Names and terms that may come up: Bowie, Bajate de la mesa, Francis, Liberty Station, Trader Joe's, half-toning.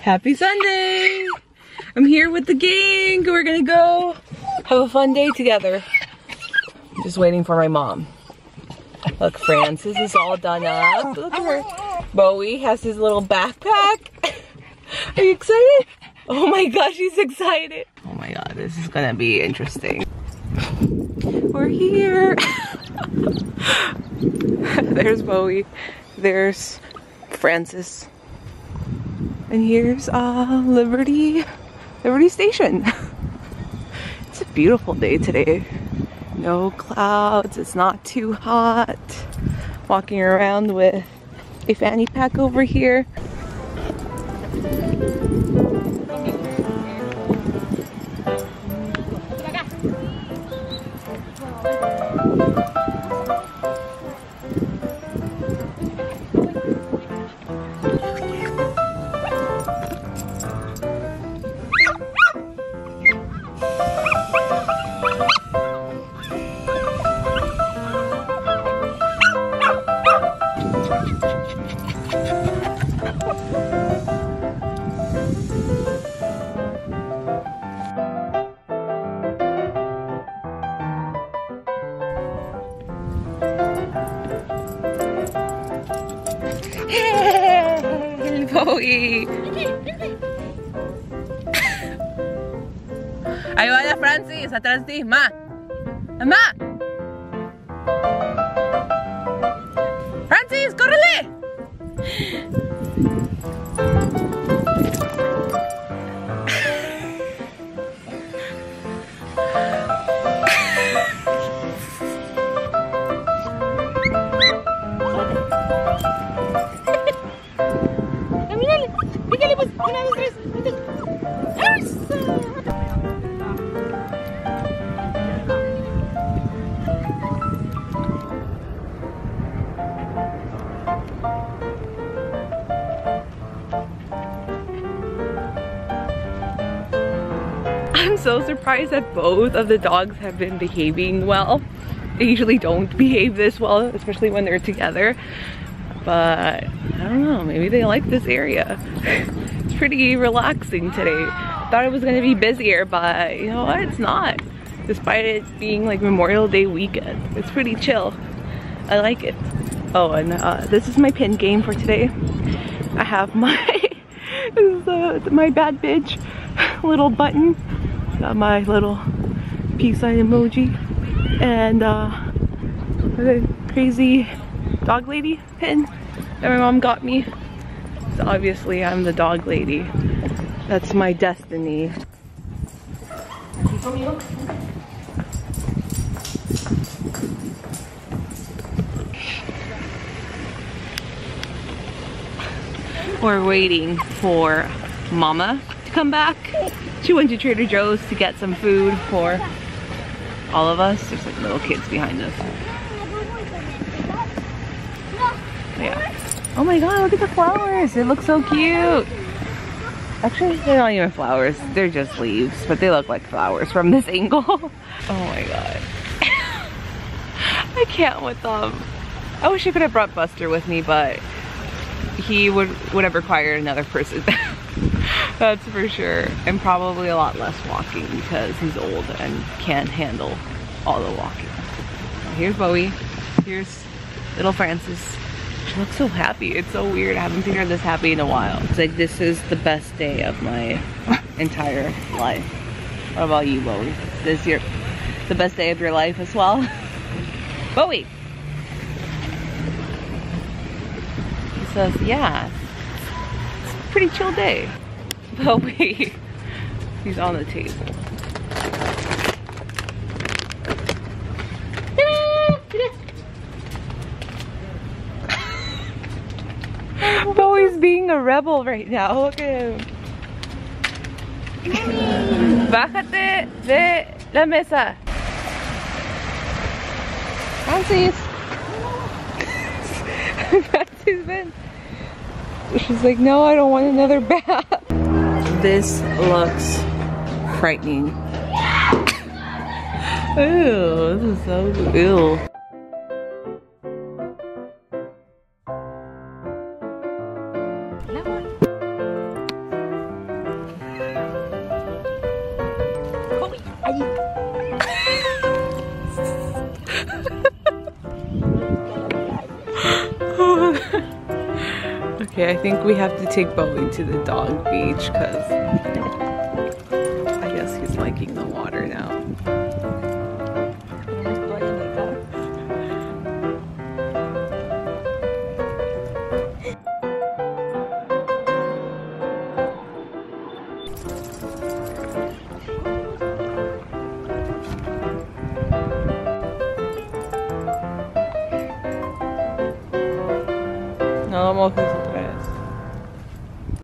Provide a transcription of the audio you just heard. Happy Sunday! I'm here with the gang. We're gonna go have a fun day together. I'm just waiting for my mom. Look, Francis is all done up. Look at her. Bowie has his little backpack. Are you excited? Oh my gosh, he's excited. Oh my god, this is gonna be interesting. We're here. There's Bowie. There's Francis. And here's Liberty Station. It's a beautiful day today. No clouds, it's not too hot. Walking around with a fanny pack over here. Hey, Bowie. Ahí va la Francis, atrás de ti, ma. Ma. Francis, córrele. I'm so surprised that both of the dogs have been behaving well. They usually don't behave this well, especially when they're together. But I don't know, maybe they like this area. It's pretty relaxing today. I thought it was gonna be busier, but you know what, it's not. Despite it being like Memorial Day weekend, it's pretty chill. I like it. Oh, and this is my pin game for today. I have my this is my bad bitch little button. Got my little peace sign emoji and the crazy dog lady pin that my mom got me. So obviously I'm the dog lady. That's my destiny. We're waiting for Mama to come back. She went to Trader Joe's to get some food for all of us. There's like little kids behind us. Yeah. Oh my god, look at the flowers. It looks so cute. Actually, they're not even flowers. They're just leaves, but they look like flowers from this angle. Oh my god. I can't with them. I wish I could have brought Buster with me, but he would have required another person. That's for sure. And probably a lot less walking because he's old and can't handle all the walking. Here's Bowie. Here's little Francis. She looks so happy. It's so weird. I haven't seen her this happy in a while. It's like this is the best day of my entire life. What about you, Bowie? This year, the best day of your life as well? Bowie! He says, yeah. It's a pretty chill day. Bowie, he's on the table. Bowie's being a rebel right now. Look at him. Bajate de la mesa. Francis. Francis been. She's like, no, I don't want another bath. This looks frightening. Ew, this is so ew. Okay, I think we have to take Bowie to the dog beach because I guess he's liking the water now. Almost